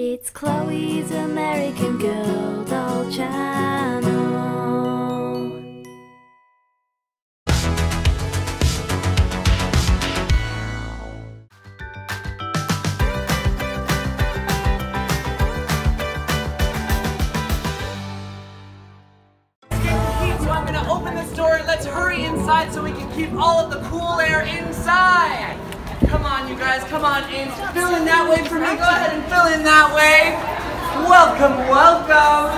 It's Chloe's American Girl Doll Channel. I'm going to open this door and let's hurry inside so we can keep all of the cool air inside. Come on, you guys, come on in. Fill in that way for me. Go ahead and fill in that way. Welcome, welcome.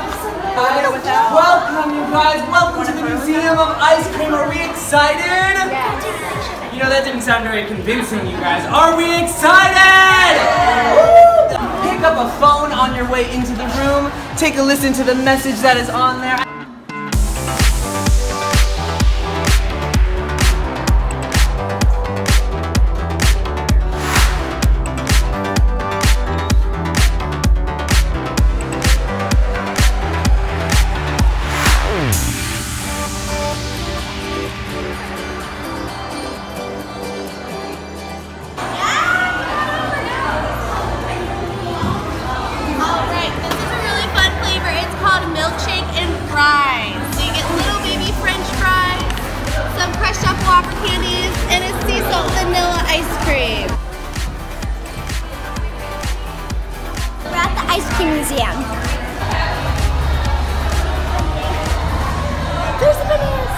Welcome, you guys. Welcome to the Museum of Ice Cream. Are we excited? You know, that didn't sound very convincing, you guys. Are we excited? Woo! Pick up a phone on your way into the room. Take a listen to the message that is on there. Museum. There's the bananas!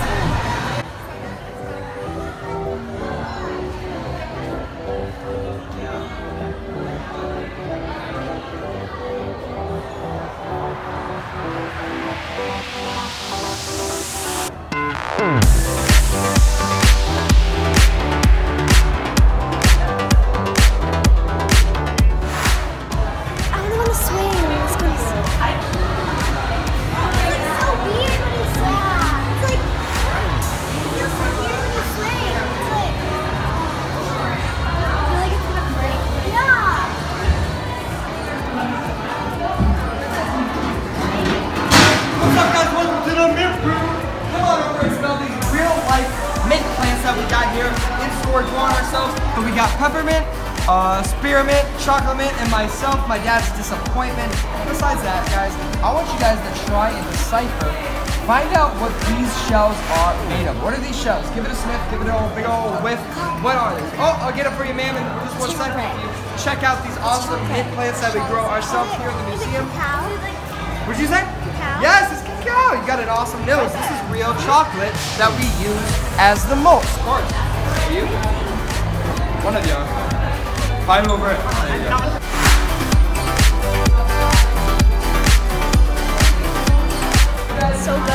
But we got peppermint, spearmint, chocolate mint, and myself, my dad's disappointment. Besides that, guys, I want you guys to try and decipher. Find out what these shells are made of. What are these shells? Give it a sniff, give it a big old whiff. What are these? Oh, I'll get it for you, ma'am, and just one second for you. Check out these awesome mint plants that we grow ourselves here in the museum. What did you say? Cacao? Yes, it's cacao. You got an awesome nose. This is real chocolate that we use as the mulch. Of course. You? One of you. Five over it. There you go. So good.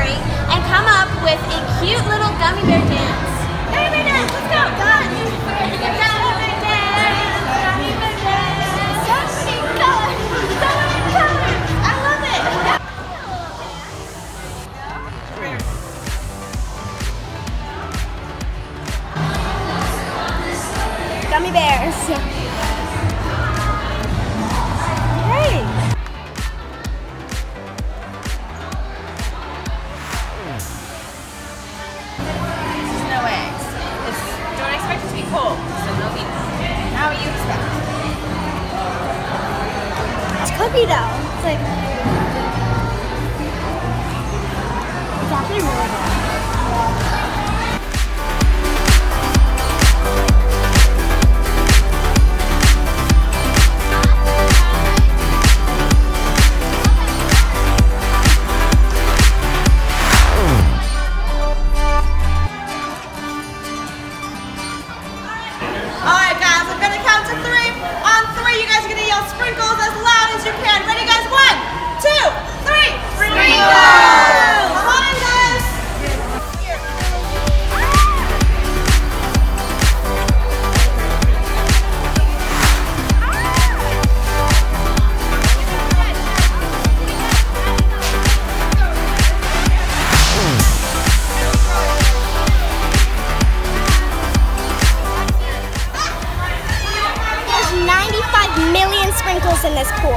And come up with a cute little gummy bear dance. Gummy bear dance, let's go! Gummy bear dance, gummy bear dance. Gummy colors, gummy colors. I love it. Gummy bears. Hey. I Barbie doll. It's like, it's actually really good. Sprinkles in this pool.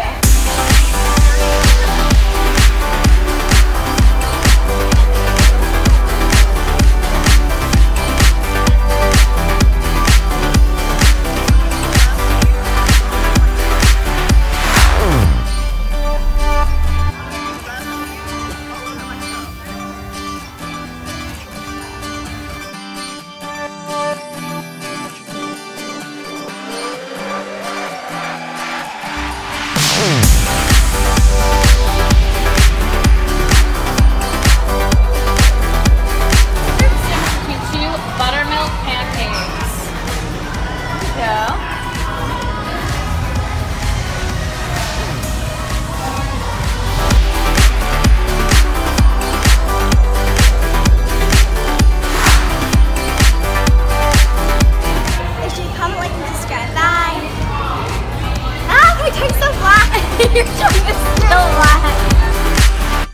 Your tongue is still alive.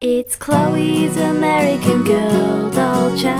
It's Chloe's American Girl Doll Channel.